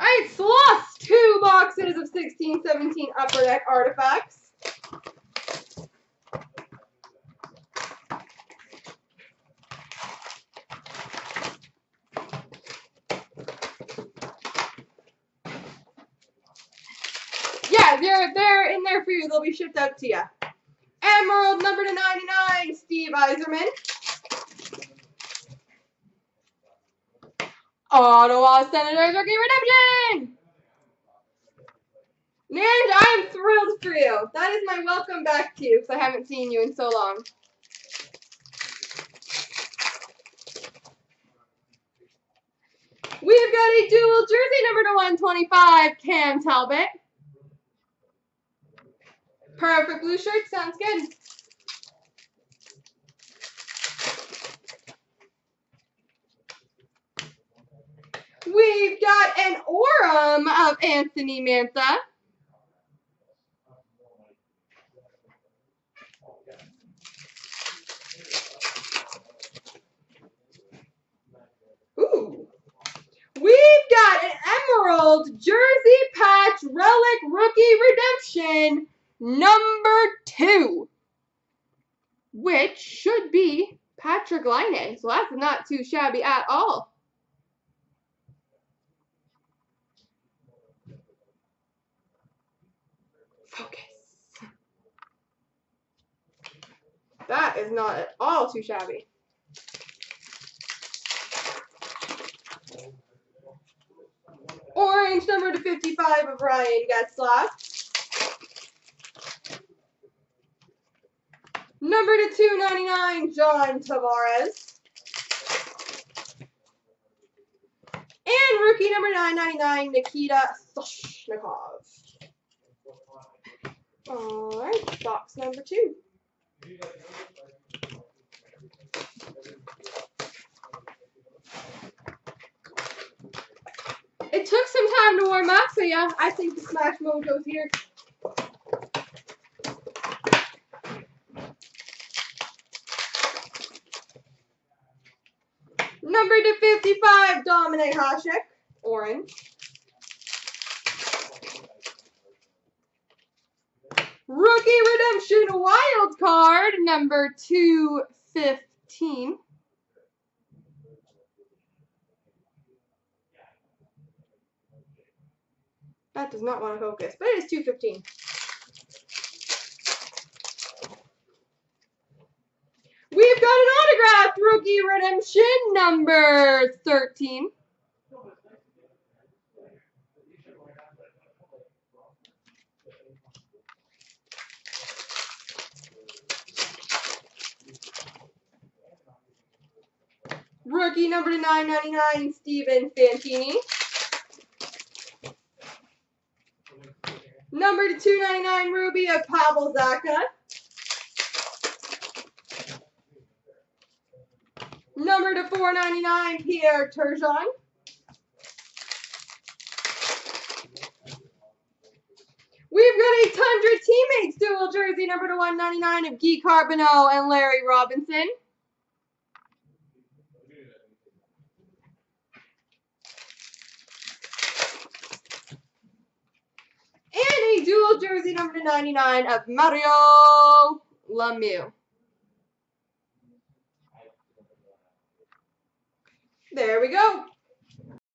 All right, Sloth's 2 boxes of 16/17 Upper Deck Artifacts. Yeah, they're in there for you. They'll be shipped out to you. Emerald number /99, Steve Yzerman. Ottawa Senators Rookie Redemption! Named, I am thrilled for you. That is my welcome back to you, because I haven't seen you in so long. We've got a dual jersey number /125, Cam Talbot. Perfect blue shirt, sounds good. We've got an Aurum of Anthony Mantha. Ooh. We've got an Emerald Jersey Patch Relic Rookie Redemption #2, which should be Patrick Laine, so that's not too shabby at all. Focus. That is not at all too shabby. Orange number /55 of Ryan Getzlaf. Number /299, John Tavares. And rookie number /999, Nikita Soshnikov. Alright, box number 2. It took some time to warm up, so yeah, I think the Smash Mojo's here. Number /55, Dominik Hasek, orange. Rookie Redemption Wild Card, number /215. That does not want to focus, but it is 215. We've got an autographed Rookie Redemption, number /13. Rookie number /999, Steven Fantini. Number /299, Ruby of Pavel Datsyuk. Number /499, Pierre Turgeon. We've got a Tundra Teammates dual jersey number /199 of Guy Carbonneau and Larry Robinson. And a dual jersey number /99 of Mario Lemieux. There we go.